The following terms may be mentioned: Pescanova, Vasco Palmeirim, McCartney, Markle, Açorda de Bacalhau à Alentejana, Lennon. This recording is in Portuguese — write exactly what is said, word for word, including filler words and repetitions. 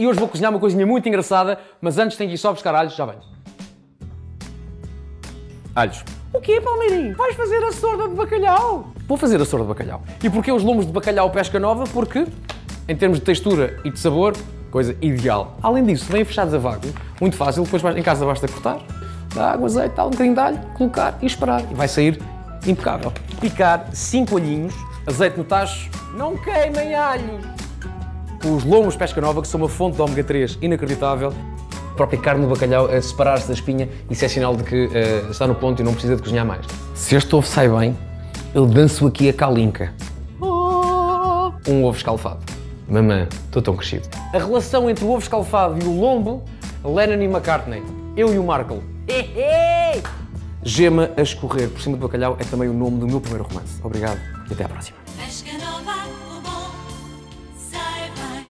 E hoje vou cozinhar uma coisinha muito engraçada, mas antes tenho que ir só buscar alhos, já venho. Alhos. O quê, Palmeirinho? Vais fazer a sorda de bacalhau? Vou fazer a sorda de bacalhau. E porquê os lombos de bacalhau Pescanova? Porque, em termos de textura e de sabor, coisa ideal. Além disso, bem fechados a vácuo, muito fácil, depois em casa basta cortar, dar água, azeite, tal, um bocadinho de alho, colocar e esperar. E vai sair impecável. Picar cinco alhinhos, azeite no tacho, não queimem alhos. Os lombos Pescanova, que são uma fonte de ômega três inacreditável. A própria carne do bacalhau a separar-se da espinha, isso é sinal de que uh, está no ponto e não precisa de cozinhar mais. Se este ovo sai bem, eu danço aqui a calinca. Oh! Um ovo escalfado. Mamã, estou tão crescido. A relação entre o ovo escalfado e o lombo, Lennon e McCartney. Eu e o Markle. Gema a escorrer por cima do bacalhau é também o nome do meu primeiro romance. Obrigado e até à próxima.